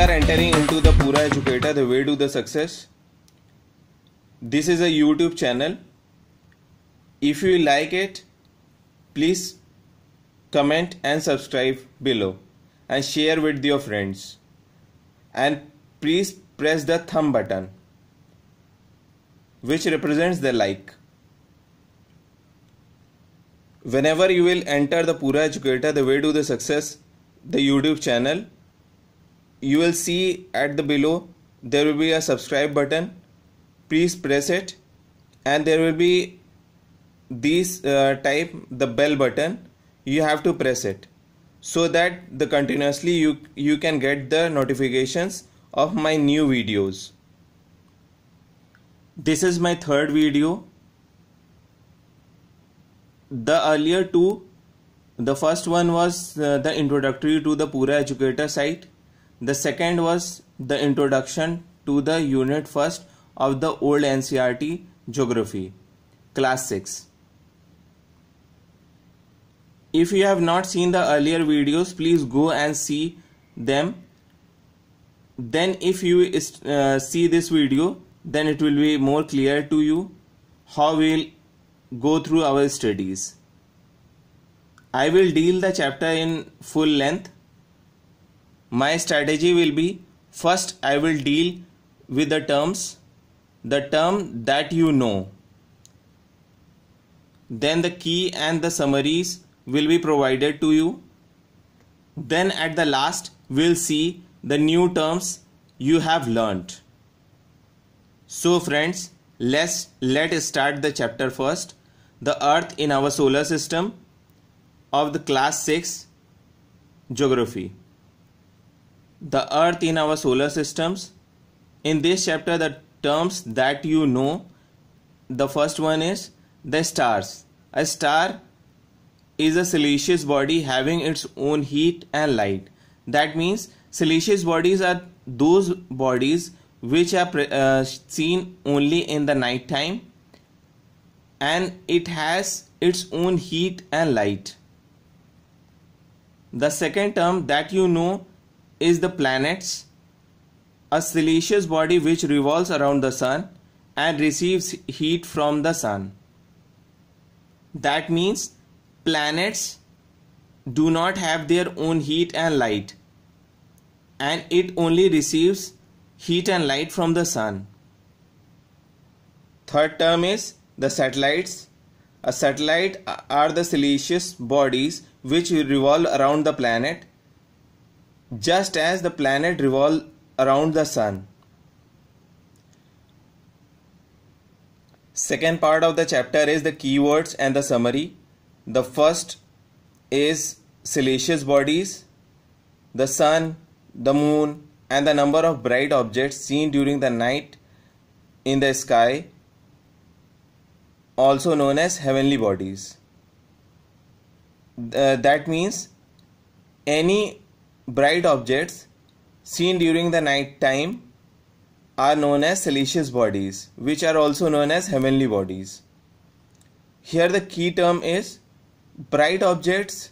are entering into the Pura Educator, the way to the success. This is a YouTube channel. If you like it, please comment and subscribe below and share with your friends. And please press the thumb button, which represents the like. Whenever you will enter the Pura Educator, the way to the success, the YouTube channel, you will see at the below there will be a subscribe button. Please press it, and there will be this type, the bell button. You have to press it so that the continuously you can get the notifications of my new videos. This is my third video. The earlier two, the first one was the introductory to the Pura Educator site. The second was the introduction to the unit first of the old NCERT geography, class 6. If you have not seen the earlier videos, please go and see them. Then if you see this video, then it will be more clear to you how we will go through our studies. I will deal the chapter in full length. My strategy will be, first I will deal with the terms, the term that you know. Then the key and the summaries will be provided to you. Then at the last, we'll see the new terms you have learnt. So friends, let's start the chapter first, the Earth in our solar system of the class 6 geography. The Earth in our solar systems. In this chapter, the terms that you know, the first one is the stars. A star is a siliceous body having its own heat and light. That means siliceous bodies are those bodies which are seen only in the night time, and it has its own heat and light. The second term that you know is the planets, a siliceous body which revolves around the sun and receives heat from the sun. That means planets do not have their own heat and light, and it only receives heat and light from the sun. Third term is the satellites. A satellite are the siliceous bodies which revolve around the planet, just as the planet revolves around the sun. Second part of the chapter is the keywords and the summary. The first is siliceous bodies, the sun, the moon, and the number of bright objects seen during the night in the sky, also known as heavenly bodies. That means any bright objects seen during the night time are known as siliceous bodies, which are also known as heavenly bodies. Here the key term is bright objects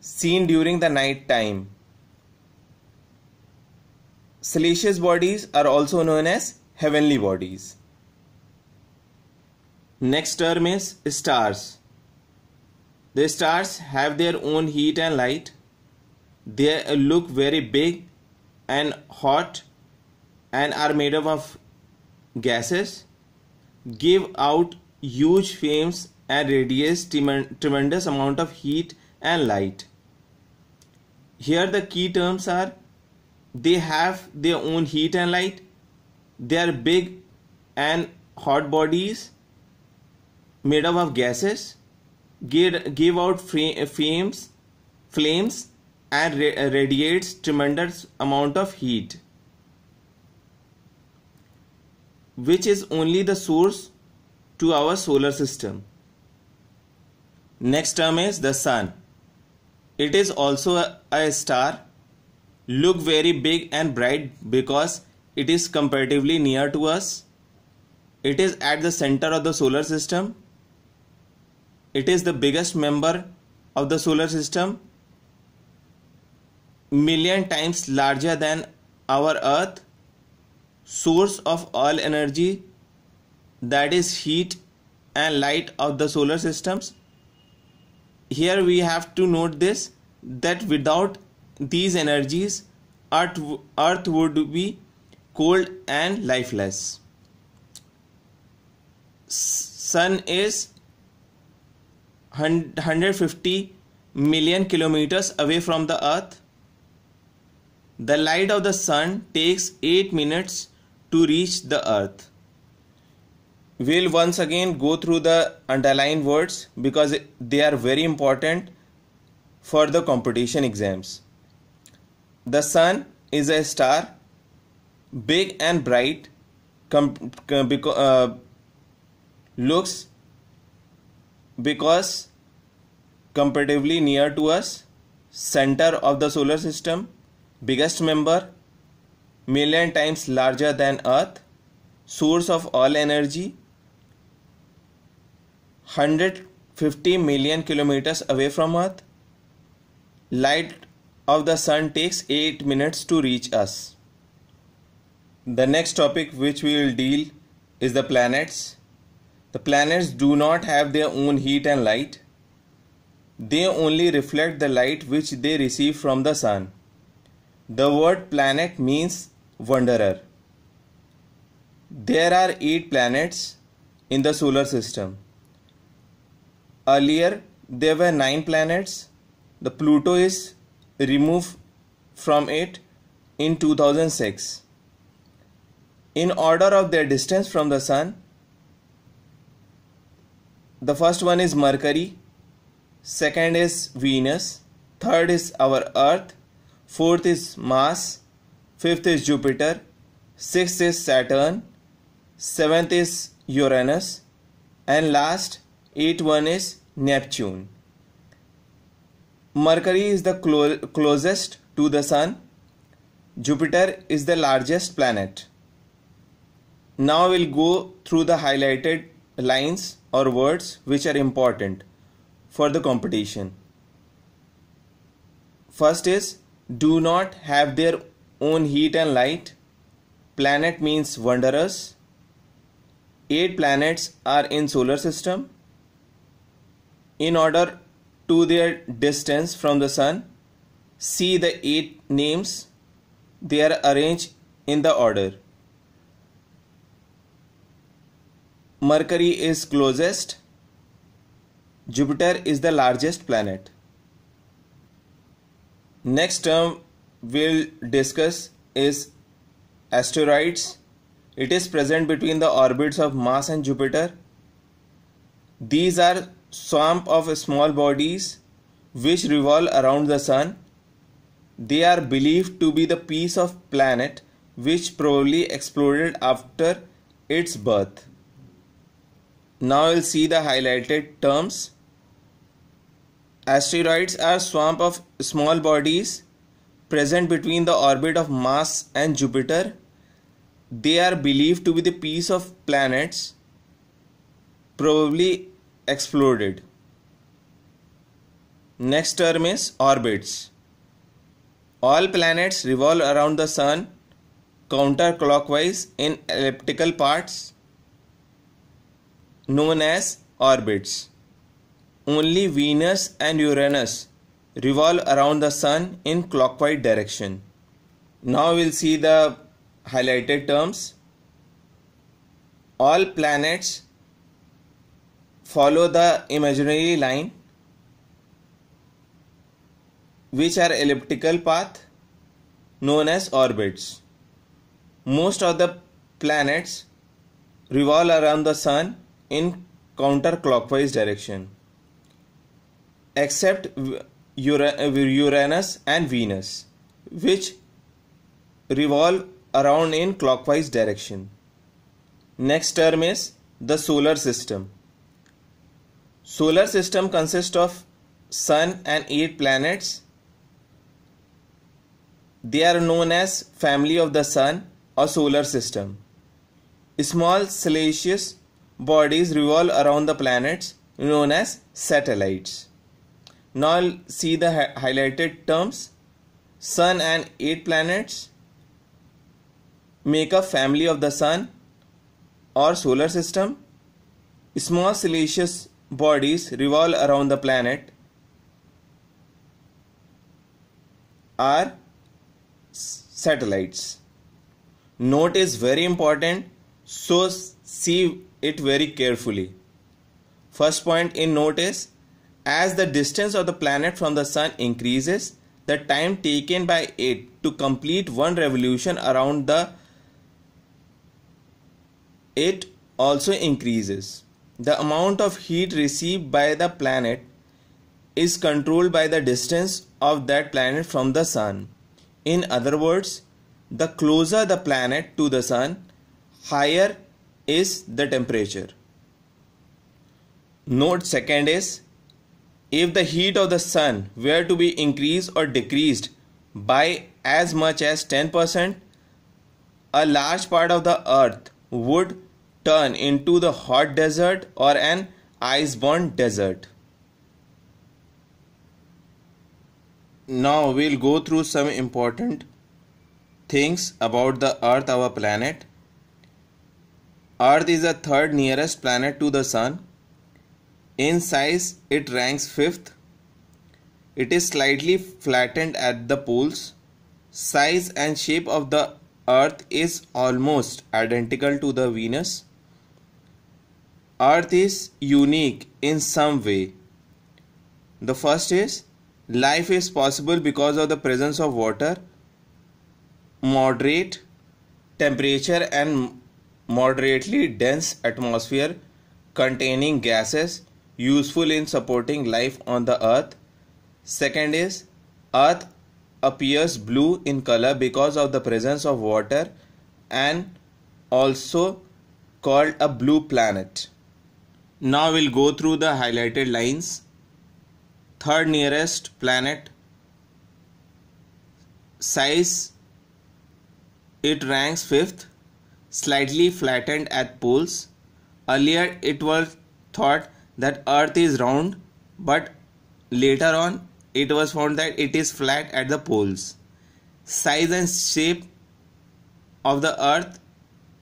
seen during the night time. Siliceous bodies are also known as heavenly bodies. Next term is stars. The stars have their own heat and light. They look very big and hot and are made up of gases, give out huge flames and radiates tremendous amount of heat and light. Here the key terms are they have their own heat and light, they are big and hot bodies made up of gases, give out flames and radiates tremendous amount of heat, which is only the source to our solar system. Next term is the sun. It is also a star. Look very big and bright because it is comparatively near to us. It is at the center of the solar system. It is the biggest member of the solar system, million times larger than our Earth, source of all energy, that is heat and light of the solar systems. Here we have to note this, that without these energies, Earth would be cold and lifeless. Sun is 150 million kilometers away from the Earth. The light of the Sun takes 8 minutes to reach the Earth. We'll once again go through the underlined words because they are very important for the competition exams. The Sun is a star, big and bright, because comparatively near to us, center of the solar system, biggest member, million times larger than Earth, source of all energy, 150 million kilometers away from Earth. Light of the Sun takes 8 minutes to reach us. The next topic which we will deal is the planets. The planets do not have their own heat and light. They only reflect the light which they receive from the Sun. The word planet means wanderer. There are 8 planets in the solar system. Earlier, there were 9 planets. The Pluto is removed from it in 2006. In order of their distance from the Sun, the first one is Mercury, second is Venus, third is our Earth, fourth is Mars, fifth is Jupiter, sixth is Saturn, seventh is Uranus, and last, 8th one is Neptune. Mercury is the closest to the Sun. Jupiter is the largest planet. Now we'll go through the highlighted lines or words which are important for the competition. First is do not have their own heat and light. Planet means wanderers. 8 planets are in solar system. In order to their distance from the Sun, see the 8 names. They are arranged in the order. Mercury is closest. Jupiter is the largest planet. Next term we'll discuss is asteroids. It is present between the orbits of Mars and Jupiter. These are swamp of small bodies which revolve around the Sun. They are believed to be the piece of planet which probably exploded after its birth. Now we'll see the highlighted terms. Asteroids are swamp of small bodies present between the orbit of Mars and Jupiter. They are believed to be the piece of planets probably exploded. Next term is orbits. All planets revolve around the Sun counterclockwise in elliptical parts known as orbits. Only Venus and Uranus revolve around the Sun in clockwise direction. Now we'll see the highlighted terms. All planets follow the imaginary line, which are elliptical path known as orbits. Most of the planets revolve around the Sun in counterclockwise direction, except Uranus and Venus, which revolve around in clockwise direction. Next term is the solar system. Solar system consists of Sun and 8 planets. They are known as family of the Sun or solar system. Small celestial bodies revolve around the planets known as satellites. Now I'll see the highlighted terms. Sun and 8 planets. make up family of the sun or solar system. Small celestial bodies revolve around the planet are satellites. Note is very important, so see it very carefully. First point in note is, as the distance of the planet from the sun increases, the time taken by it to complete one revolution around it also increases. The amount of heat received by the planet is controlled by the distance of that planet from the sun. In other words, the closer the planet to the sun, higher is the temperature. Note second is, if the heat of the sun were to be increased or decreased by as much as 10%, a large part of the earth would turn into the hot desert or an ice-bound desert. Now we'll go through some important things about the Earth, our planet. Earth is the third nearest planet to the sun. In size, it ranks 5th. It is slightly flattened at the poles. Size and shape of the Earth is almost identical to the Venus. Earth is unique in some way. The first is, life is possible because of the presence of water, moderate temperature and moderately dense atmosphere containing gases, useful in supporting life on the earth. Second is, earth appears blue in color because of the presence of water and also called a blue planet. Now we'll go through the highlighted lines. Third nearest planet, size it ranks 5th, slightly flattened at poles. Earlier it was thought that Earth is round, but later on it was found that it is flat at the poles. Size and shape of the Earth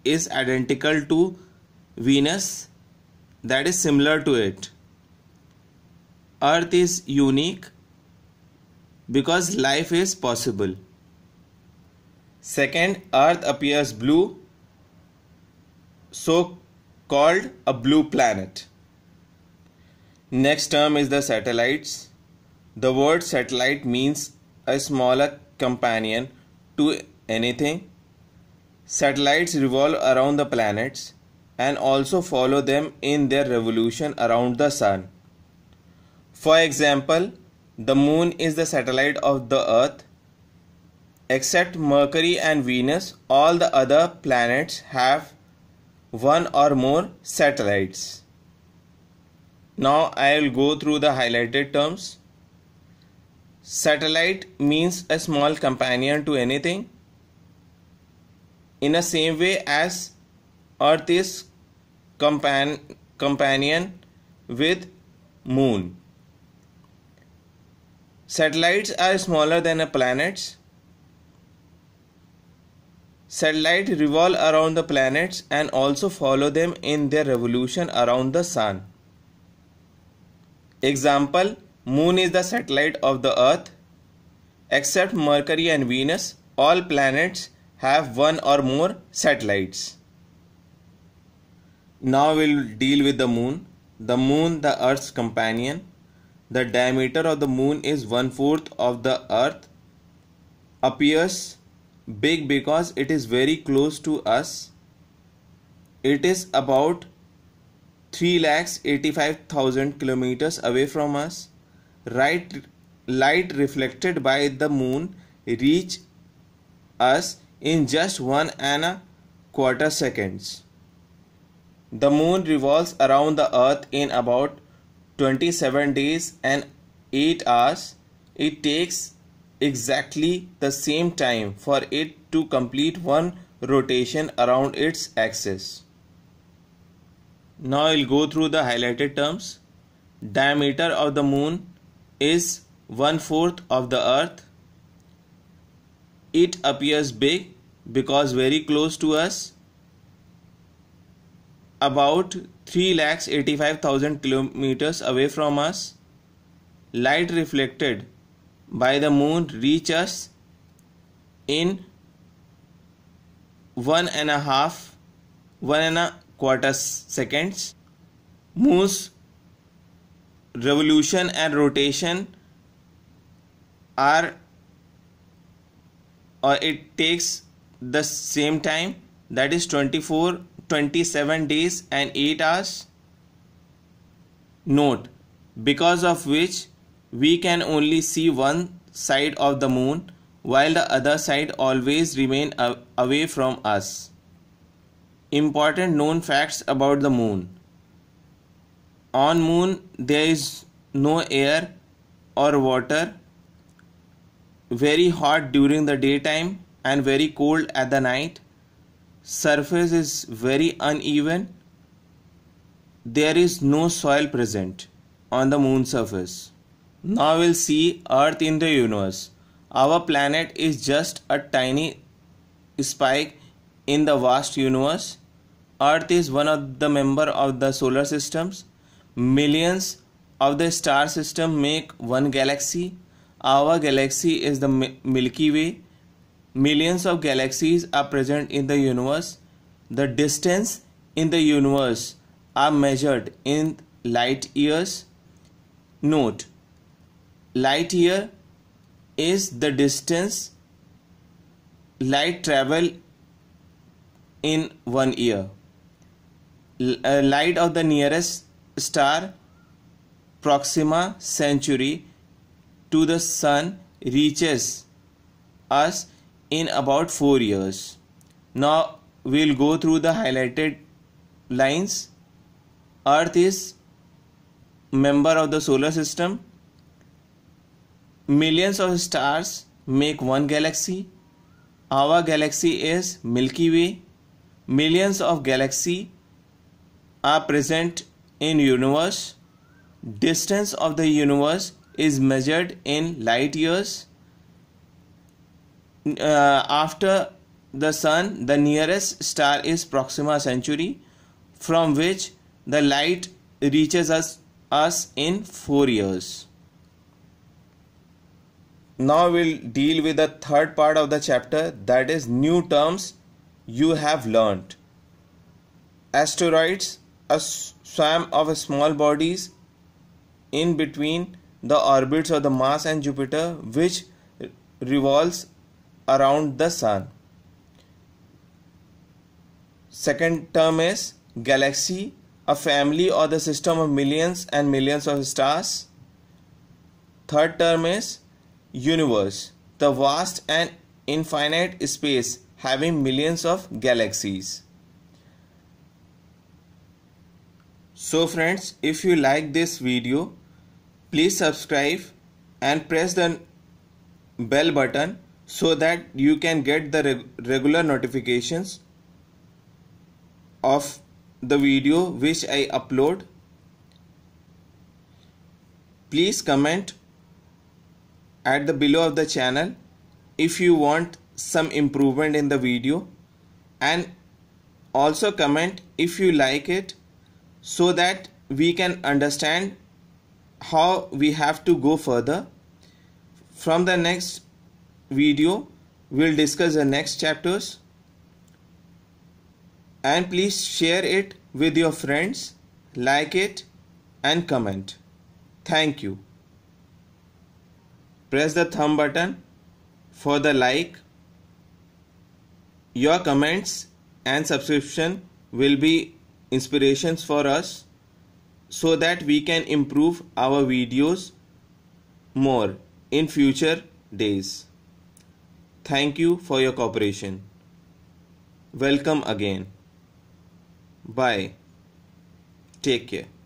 is identical to Venus, that is similar to it. Earth is unique because life is possible. Second, Earth appears blue, so called a blue planet. Next term is the satellites. The word satellite means a smaller companion to anything. Satellites revolve around the planets and also follow them in their revolution around the sun. For example, the moon is the satellite of the earth. Except Mercury and Venus, all the other planets have one or more satellites. Now I will go through the highlighted terms. Satellite means a small companion to anything. In the same way as Earth is companion with Moon. Satellites are smaller than a planet. Satellites revolve around the planets and also follow them in their revolution around the sun. Example, moon is the satellite of the earth. Except Mercury and Venus, all planets have one or more satellites. Now we'll deal with the moon. The moon, the earth's companion. The diameter of the moon is 1/4 of the earth. Appears big because it is very close to us. It is about 385,000 kilometers away from us. Light reflected by the moon reach us in just 1.25 seconds. The moon revolves around the earth in about 27 days and 8 hours. It takes exactly the same time for it to complete one rotation around its axis. Now I'll go through the highlighted terms. Diameter of the moon is 1/4 of the earth. It appears big because very close to us, about 3,85,000 kilometers away from us. Light reflected by the moon reaches us in 1.25 seconds. Moon's revolution and rotation it takes the same time, that is 27 days and 8 hours. Note, because of which we can only see one side of the moon while the other side always remain away from us. Important known facts about the moon. On moon there is no air or water. Very hot during the daytime and very cold at the night. Surface is very uneven. There is no soil present on the moon surface. Now we'll see Earth in the universe. Our planet is just a tiny spike in the vast universe. Earth is one of the members of the solar systems. Millions of the star system make one galaxy. Our galaxy is the Milky Way. Millions of galaxies are present in the universe. The distance in the universe are measured in light years. Note, light year is the distance light travel in 1 year. Light of the nearest star, Proxima Centauri, to the sun reaches us in about 4 years. Now we'll go through the highlighted lines. Earth is member of the solar system. Millions of stars make one galaxy. Our galaxy is Milky Way. Millions of galaxies are present in universe. Distance of the universe is measured in light years. After the sun, the nearest star is Proxima Centauri, from which the light reaches us in 4 years. Now we'll deal with the third part of the chapter, that is new terms you have learnt. Asteroids, a swarm of small bodies in between the orbits of the Mars and Jupiter, which revolves around the sun. Second term is galaxy, a family or the system of millions and millions of stars. Third term is universe, the vast and infinite space having millions of galaxies. So friends, if you like this video, please subscribe and press the bell button so that you can get the regular notifications of the video which I upload. Please comment at the below of the channel if you want some improvement in the video, and also comment if you like it so that we can understand how we have to go further. From the next video we'll discuss the next chapters, and please share it with your friends, like it and comment. Thank you. Press the thumb button for the like. Your comments and subscription will be inspirations for us so that we can improve our videos more in future days. Thank you for your cooperation. Welcome again. Bye. Take care.